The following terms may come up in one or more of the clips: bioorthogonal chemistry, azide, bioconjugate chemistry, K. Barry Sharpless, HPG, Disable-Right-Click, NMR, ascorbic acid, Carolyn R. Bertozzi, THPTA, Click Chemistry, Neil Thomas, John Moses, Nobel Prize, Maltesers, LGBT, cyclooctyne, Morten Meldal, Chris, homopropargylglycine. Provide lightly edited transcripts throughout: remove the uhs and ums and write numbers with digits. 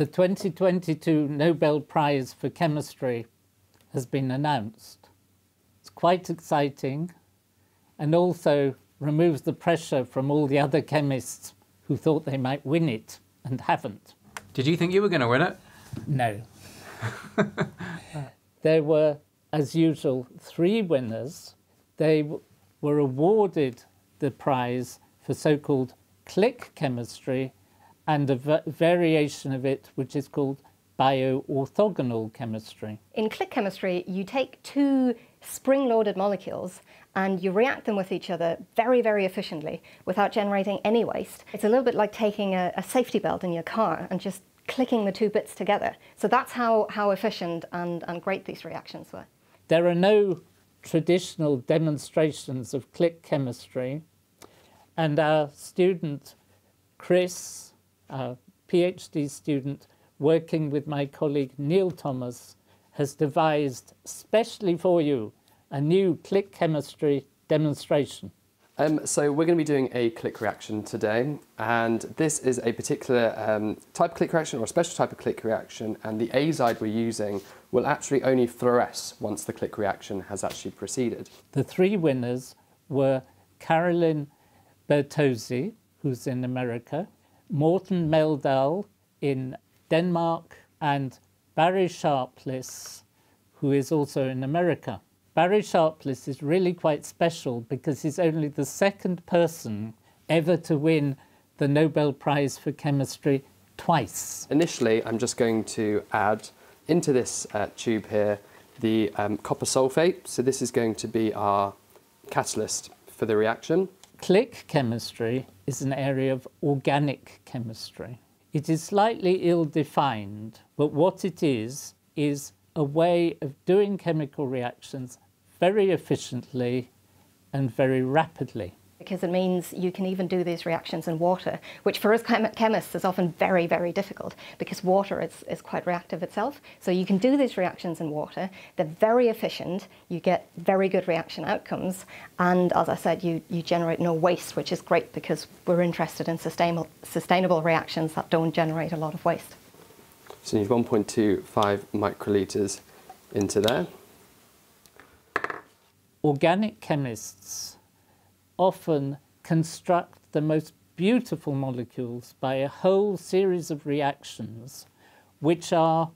the 2022 Nobel Prize for Chemistry has been announced. It's quite exciting and also removes the pressure from all the other chemists who thought they might win it and haven't. Did you think you were going to win it? No. There were, as usual, three winners. They were awarded the prize for so-called click chemistry and a variation of it which is called bioorthogonal chemistry. In click chemistry, you take two spring-loaded molecules and you react them with each other very, very efficiently without generating any waste. It's a little bit like taking a safety belt in your car and just clicking the two bits together. So that's how efficient and great these reactions were. There are no traditional demonstrations of click chemistry, and our student Chris, our PhD student, working with my colleague Neil Thomas, has devised specially for you a new click chemistry demonstration. So we're going to be doing a click reaction today, and this is a particular type of click reaction, or a special type of click reaction, and the azide we're using will actually only fluoresce once the click reaction has actually proceeded. The three winners were Carolyn Bertozzi, who's in America, Morten Meldal in Denmark, and Barry Sharpless, who is also in America. Barry Sharpless is really quite special because he's only the second person ever to win the Nobel Prize for Chemistry twice. Initially, I'm just going to add into this tube here the copper sulfate. So this is going to be our catalyst for the reaction. Click chemistry is an area of organic chemistry. It is slightly ill-defined, but what it is a way of doing chemical reactions very efficiently and very rapidly. Because it means you can even do these reactions in water, which for us chemists is often very, very difficult because water is quite reactive itself. So you can do these reactions in water, they're very efficient, you get very good reaction outcomes, and as I said, you generate no waste, which is great because we're interested in sustainable reactions that don't generate a lot of waste. So you need 1.25 microliters into there. Organic chemists often construct the most beautiful molecules by a whole series of reactions, which are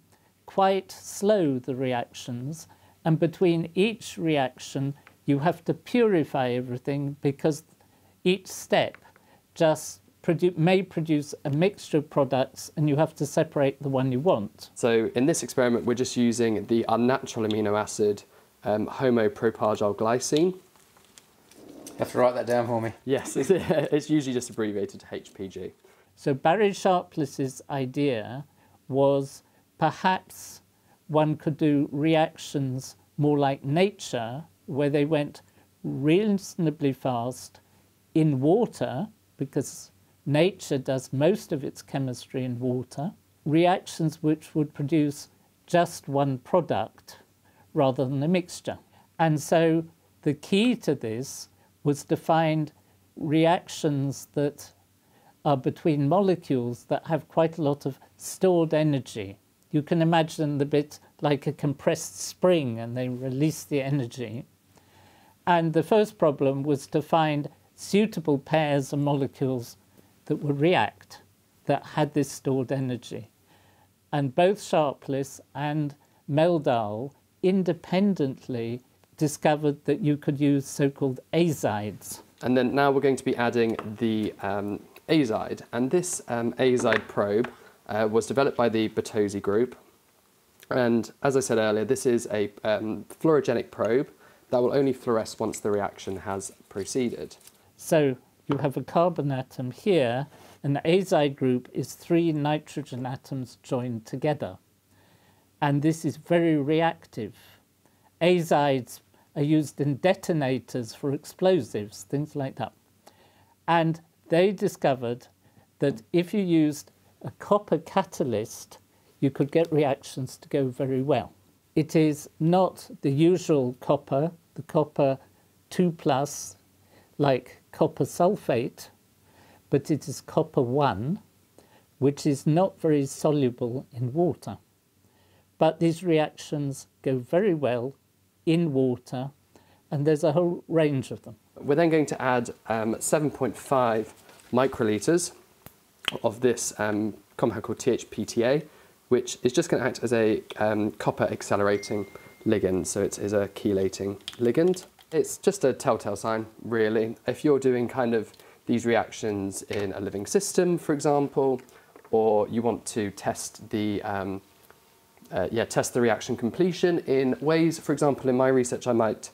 quite slow, the reactions, and between each reaction you have to purify everything because each step just may produce a mixture of products and you have to separate the one you want. So in this experiment we're just using the unnatural amino acid homopropargylglycine. You have to write that down for me. Yes, it's usually just abbreviated to HPG. So Barry Sharpless's idea was perhaps one could do reactions more like nature, where they went reasonably fast in water, because nature does most of its chemistry in water, reactions which would produce just one product rather than a mixture. And so the key to this was to find reactions that are between molecules that have quite a lot of stored energy. You can imagine the bit like a compressed spring and they release the energy. And the first problem was to find suitable pairs of molecules that would react, that had this stored energy. And both Sharpless and Meldal independently discovered that you could use so-called azides. And then now we're going to be adding the azide. And this azide probe was developed by the Bertozzi group. And as I said earlier, this is a fluorogenic probe that will only fluoresce once the reaction has proceeded. So you have a carbon atom here, and the azide group is three nitrogen atoms joined together. And this is very reactive. Azides are used in detonators for explosives, things like that. And they discovered that if you used a copper catalyst, you could get reactions to go very well. It is not the usual copper, the copper 2+, like copper sulfate, but it is copper 1, which is not very soluble in water. But these reactions go very well in water, and there's a whole range of them. We're then going to add 7.5 microliters of this compound called THPTA, which is just going to act as a copper accelerating ligand, so it is a chelating ligand. It's just a telltale sign, really. If you're doing kind of these reactions in a living system, for example, or you want to test the reaction completion in ways, for example, in my research I might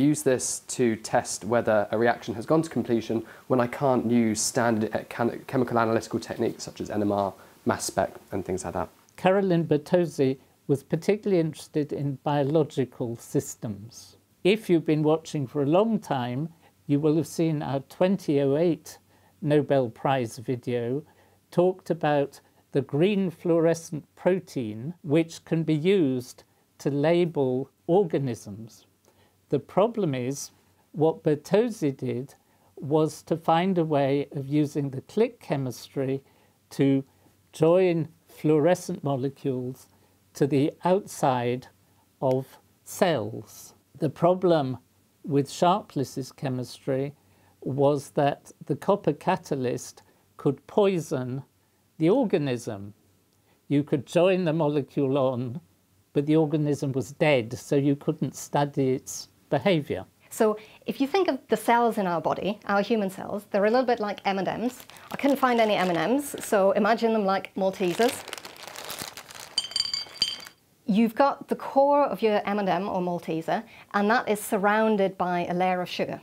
use this to test whether a reaction has gone to completion when I can't use standard chemical analytical techniques such as NMR, mass spec and things like that. Carolyn Bertozzi was particularly interested in biological systems. If you've been watching for a long time, you will have seen our 2008 Nobel Prize video talked about the green fluorescent protein, which can be used to label organisms. The problem is, what Bertozzi did was to find a way of using the click chemistry to join fluorescent molecules to the outside of cells. The problem with Sharpless's chemistry was that the copper catalyst could poison the organism. You could join the molecule on, but the organism was dead, so you couldn't study its behaviour. So if you think of the cells in our body, our human cells, they're a little bit like M&Ms. I couldn't find any M&Ms, so imagine them like Maltesers. You've got the core of your M&M or Malteser, and that is surrounded by a layer of sugar.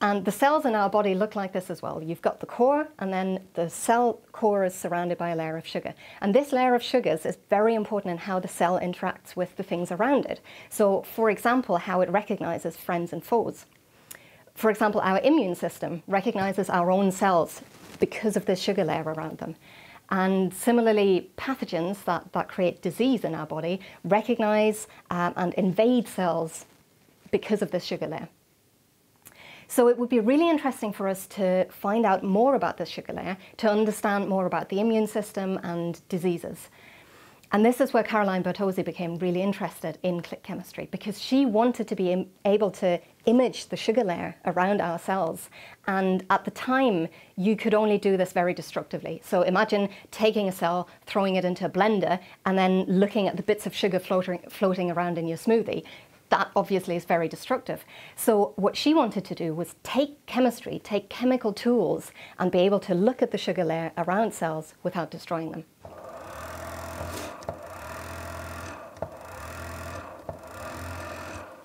And the cells in our body look like this as well. You've got the core, and then the cell core is surrounded by a layer of sugar. And this layer of sugars is very important in how the cell interacts with the things around it. So, for example, how it recognizes friends and foes. For example, our immune system recognizes our own cells because of this sugar layer around them. And similarly, pathogens that create disease in our body recognize and invade cells because of this sugar layer. So it would be really interesting for us to find out more about this sugar layer, to understand more about the immune system and diseases. And this is where Carolyn Bertozzi became really interested in click chemistry, because she wanted to be able to image the sugar layer around our cells. And at the time, you could only do this very destructively. So imagine taking a cell, throwing it into a blender, and then looking at the bits of sugar floating around in your smoothie. That obviously is very destructive. So what she wanted to do was take chemistry, take chemical tools, and be able to look at the sugar layer around cells without destroying them.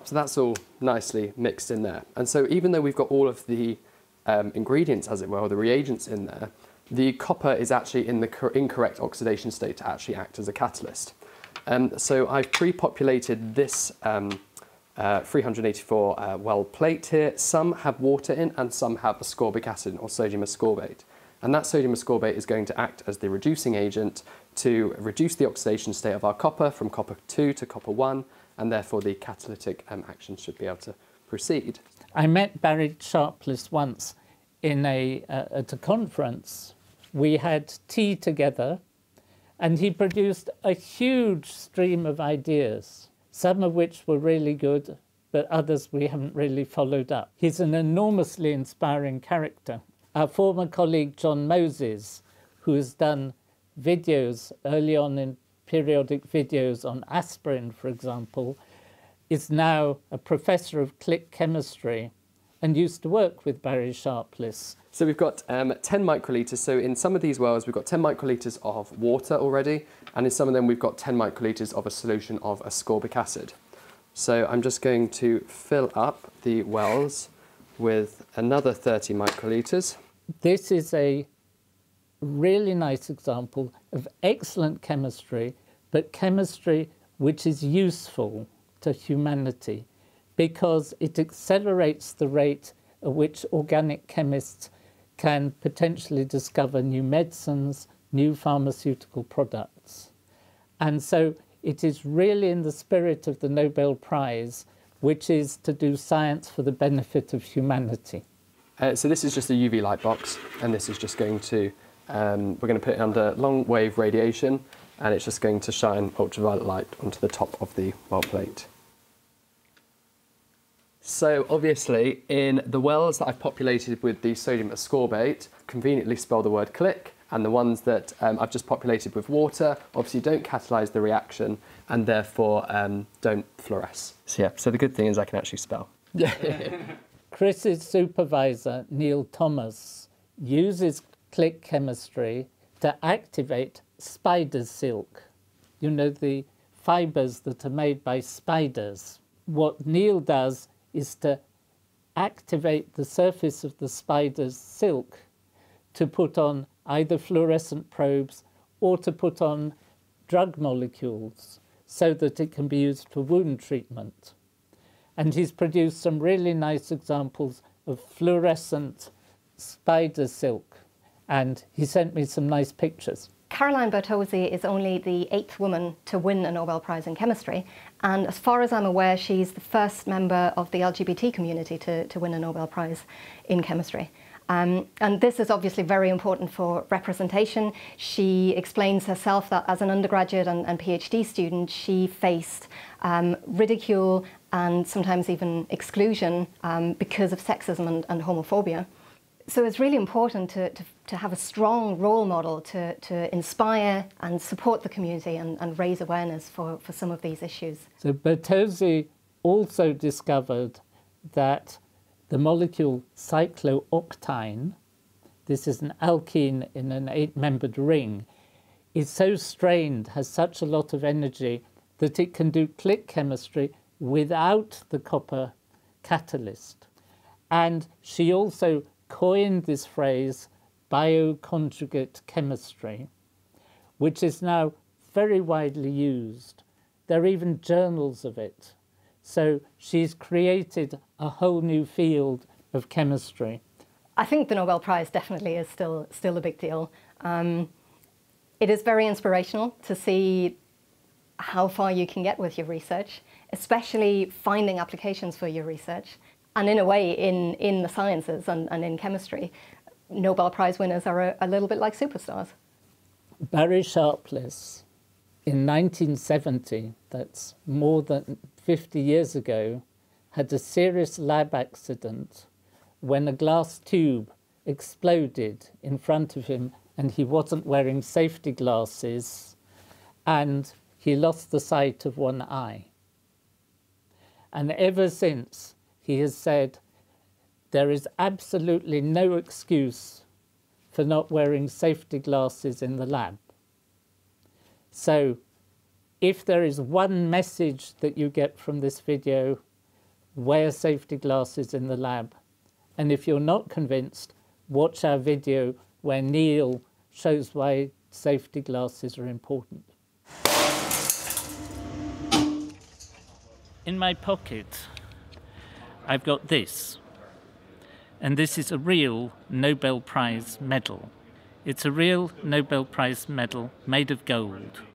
So that's all nicely mixed in there. And so even though we've got all of the ingredients, as it were, or the reagents in there, the copper is actually in the incorrect oxidation state to actually act as a catalyst. So I've pre-populated this 384 well plate here. Some have water in and some have ascorbic acid or sodium ascorbate. And that sodium ascorbate is going to act as the reducing agent to reduce the oxidation state of our copper from copper 2 to copper 1. And therefore the catalytic action should be able to proceed. I met Barry Sharpless once in at a conference. We had tea together, and he produced a huge stream of ideas, some of which were really good, but others we haven't really followed up. He's an enormously inspiring character. Our former colleague John Moses, who has done videos early on in periodic videos on aspirin, for example, is now a professor of click chemistry and used to work with Barry Sharpless. So we've got 10 microliters. So in some of these wells, we've got 10 microliters of water already, and in some of them, we've got 10 microliters of a solution of ascorbic acid. So I'm just going to fill up the wells with another 30 microliters. This is a really nice example of excellent chemistry, but chemistry which is useful to humanity because it accelerates the rate at which organic chemists can potentially discover new medicines, new pharmaceutical products. And so it is really in the spirit of the Nobel Prize, which is to do science for the benefit of humanity. So this is just a UV light box, and this is just going to We're going to put it under long wave radiation, and it's just going to shine ultraviolet light onto the top of the well plate. So obviously in the wells that I've populated with the sodium ascorbate, conveniently spell the word click, and the ones that I've just populated with water obviously don't catalyse the reaction and therefore don't fluoresce. So yeah, so the good thing is I can actually spell. Chris's supervisor, Neil Thomas, uses Click Chemistry to activate spider silk. You know, the fibres that are made by spiders. What Neil does is to activate the surface of the spider's silk to put on either fluorescent probes or to put on drug molecules so that it can be used for wound treatment. And he's produced some really nice examples of fluorescent spider silk. And he sent me some nice pictures. Carolyn Bertozzi is only the 8th woman to win a Nobel Prize in Chemistry, and as far as I'm aware, she's the first member of the LGBT community to win a Nobel Prize in Chemistry. And this is obviously very important for representation. She explains herself that as an undergraduate and PhD student, she faced ridicule and sometimes even exclusion because of sexism and homophobia. So it's really important to have a strong role model to inspire and support the community and raise awareness for some of these issues. So Bertozzi also discovered that the molecule cyclooctyne, this is an alkene in an 8-membered ring, is so strained, has such a lot of energy, that it can do click chemistry without the copper catalyst. And she also coined this phrase, bioconjugate chemistry, which is now very widely used. There are even journals of it. So she's created a whole new field of chemistry. I think the Nobel Prize definitely is still a big deal. It is very inspirational to see how far you can get with your research, especially finding applications for your research. And in a way, in the sciences and in chemistry, Nobel Prize winners are a little bit like superstars. Barry Sharpless, in 1970, that's more than 50 years ago, had a serious lab accident when a glass tube exploded in front of him and he wasn't wearing safety glasses and he lost the sight of one eye. And ever since, he has said, there is absolutely no excuse for not wearing safety glasses in the lab. So if there is one message that you get from this video, wear safety glasses in the lab. And if you're not convinced, watch our video where Neil shows why safety glasses are important. In my pocket, I've got this, and this is a real Nobel Prize medal. It's a real Nobel Prize medal made of gold.